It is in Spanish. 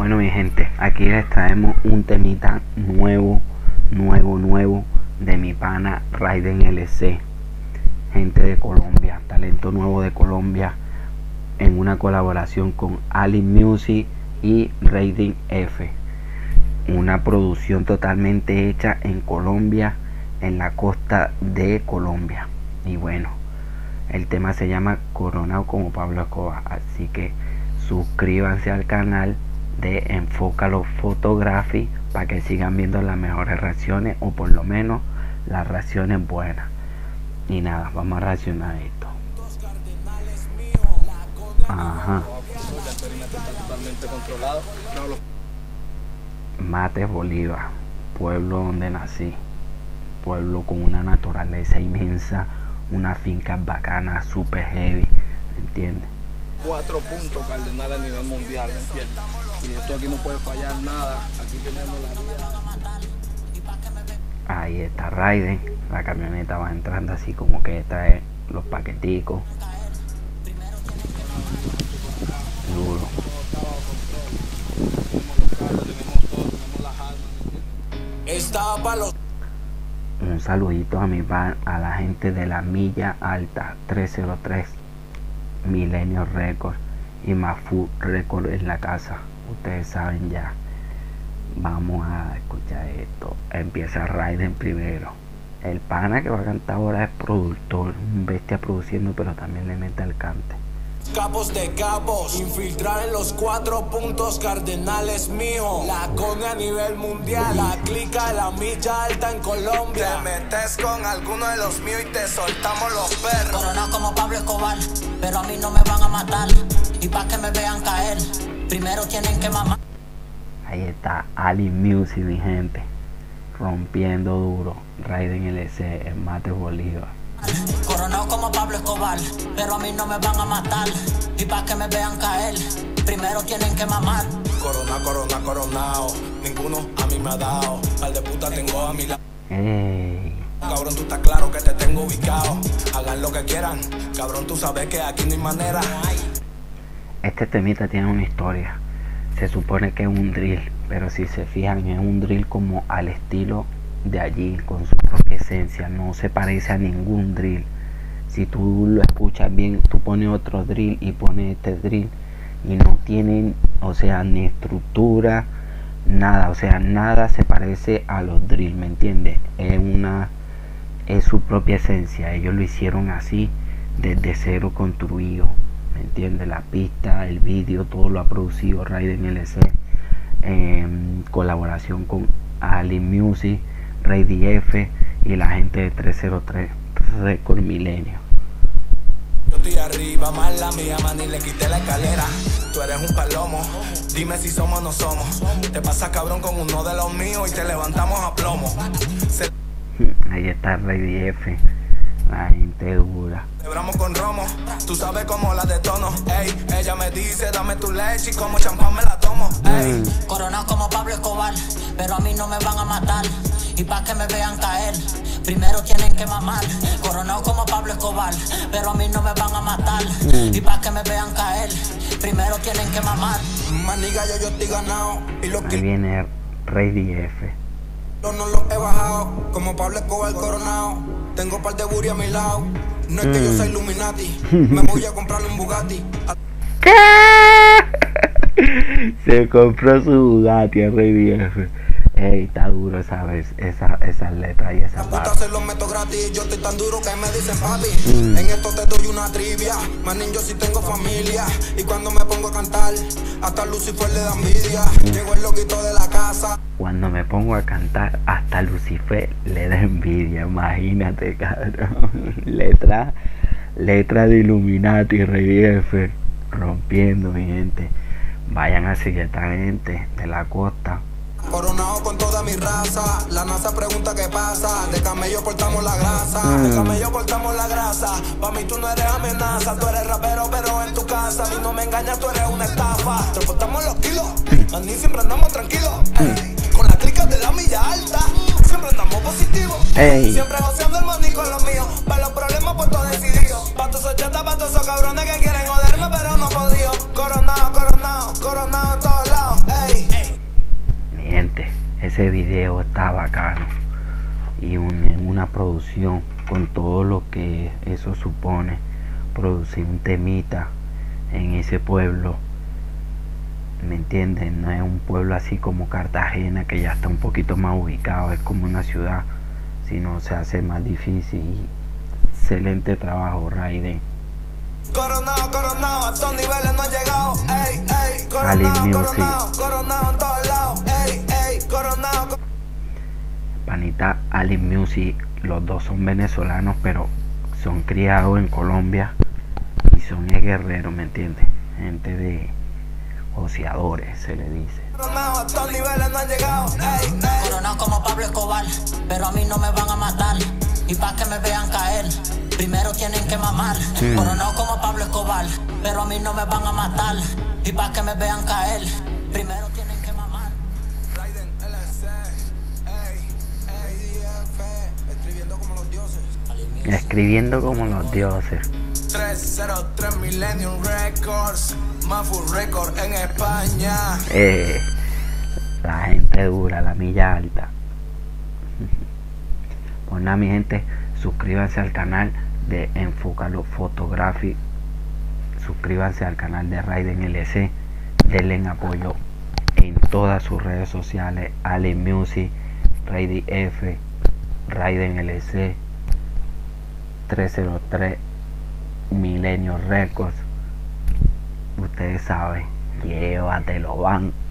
Bueno, mi gente, aquí les traemos un temita nuevo de mi pana Raiden LC, gente de Colombia, talento nuevo de Colombia, en una colaboración con Aly Music y Reidy F. Una producción totalmente hecha en Colombia, en la costa de Colombia. Y bueno, el tema se llama Coronao como Pablo Escobar. Así que suscríbanse al canal de Enfócalo Photography para que sigan viendo las mejores reacciones, o por lo menos las reacciones buenas. Y nada, vamos a reaccionar a esto. Ajá. Mate Bolívar, pueblo donde nací, pueblo con una naturaleza inmensa, una finca bacana, super heavy, ¿entiendes? 4 puntos cardinales a nivel mundial, ¿me entiendes? Y esto aquí no puede fallar nada, aquí tenemos la vida. Ahí está Raiden, la camioneta va entrando así como que trae los paqueticos. Duro. Un saludito a la gente de la Milla Alta, 303, Milenio Records y Mafu Records en la casa. Ustedes saben ya. Vamos a escuchar esto. Empieza Raiden primero. El pana que va a cantar ahora es productor, un bestia produciendo, pero también le mete al cante. Capos de capos, infiltrar en los 4 puntos cardinales, mijo. La con a nivel mundial, la clica de la Milla Alta en Colombia. Te metes con alguno de los míos y te soltamos los perros. Coronao como Pablo Escobar, pero a mí no me van a matar. Y para que me vean caer, primero tienen que mamar. Ahí está Aly Music, mi gente, rompiendo duro. Raiden LC, el Mate Bolívar. Coronao como Pablo Escobar, pero a mí no me van a matar. Y para que me vean caer, primero tienen que mamar. Coronao, ninguno a mí me ha dado. Al de puta tengo a mi lado. Cabrón, tú estás claro que te tengo ubicado. Hagan lo que quieran, cabrón, tú sabes que aquí no hay manera. Este temita tiene una historia. Se supone que es un drill, pero si se fijan, es un drill como al estilo de allí, con su propia esencia, no se parece a ningún drill. Si tú lo escuchas bien, tú pones otro drill y pones este drill y no tienen, o sea, ni estructura, nada, o sea, nada se parece a los drill, ¿me entiendes? Es su propia esencia, ellos lo hicieron así, desde cero construido, ¿me entiendes? La pista, el vídeo, todo lo ha producido Raiden LC en colaboración con Aly Music, Reidy F y la gente de 303 Record Milenio. Yo estoy arriba, mala mía, man, ni le quité la escalera. Tú eres un palomo, dime si somos o no somos. Te pasas cabrón con uno de los míos y te levantamos a plomo. Ahí está Reidy F, la gente dura. Celebramos con romo, tú sabes cómo la detono. Ey, ella me dice dame tu leche y como champán me la tomo. Ey. Coronao como Pablo Escobar, pero a mí no me van a matar. Y para que me vean caer, primero tienen que mamar. Coronao como Pablo Escobar, pero a mí no me van a matar. Y para que me vean caer, primero tienen que mamar. Maniga, yo estoy ganado. Y lo que viene Reidy F. Yo no lo he bajado, como Pablo Escobar coronao. Tengo par de buri a mi lado. No es que yo sea Illuminati, me voy a comprar un Bugatti. ¿Qué? Se compró su Bugatti a Reidy F. Ey, está duro, ¿sabes? Esas letras y esa parte. Se los meto gratis, yo estoy tan duro que me dicen papi. En esto te doy una trivia, manín, yo sí tengo familia. Y cuando me pongo a cantar, hasta Lucifer le da envidia. Llegó el loquito de la casa. Cuando me pongo a cantar, hasta Lucifer le da envidia. Imagínate, cabrón. Letra de Illuminati, Reidy F. Rompiendo, mi gente. Vayan a seguir esta gente de la costa. Coronao con toda mi raza, la NASA pregunta qué pasa. De camello cortamos la grasa, de camello cortamos la grasa. Pa' mí tú no eres amenaza, tú eres rapero pero en tu casa. A mí no me engañas, tú eres una estafa. Te cortamos los kilos, a mí siempre andamos tranquilos. Con las clicas de la Milla Alta, siempre estamos positivos. Siempre joseando el maní con los míos, pa' los problemas pues todo decidido. Pa' tus 80, pa' tus cabrones que quieren joderme pero no podío. Coronao, coronao, coronao en todos lados, ey. ese video está bacano y una producción con todo lo que eso supone, producir un temita en ese pueblo, ¿me entienden? No es un pueblo así como Cartagena, que ya está un poquito más ubicado, es como una ciudad, sino se hace más difícil. Excelente trabajo, Reidy. Coronao, coronao, a todos niveles no ha llegado, ey, ey, coronao, Aly Music. Coronao en todos lados, ey, ey, coronao. Panita Aly Music, los dos son venezolanos, pero son criados en Colombia y son guerreros, ¿me entiendes? Gente de ociadores, se le dice. Coronao, a todos niveles no ha llegado, ey, ey. Coronao como Pablo Escobar, pero a mí no me van a matar, y para que me vean caer, primero tienen que mamar. Coronao como Pablo Escobar, pero a mí no me van a matar, y para que me vean caer, primero tienen que mamar. Raiden LC, Reidy F, escribiendo como los dioses. Escribiendo como los dioses. 303 Milenio Records, Mafu Records en España. La gente dura, la Milla Alta. Pues nada, mi gente, suscríbanse al canal de Enfócalo Photography, suscríbanse al canal de Raiden LC, denle apoyo en todas sus redes sociales, Aly Music, Reidy F, Raiden LC, 303 Milenio Records. Ustedes saben, llévatelo, van.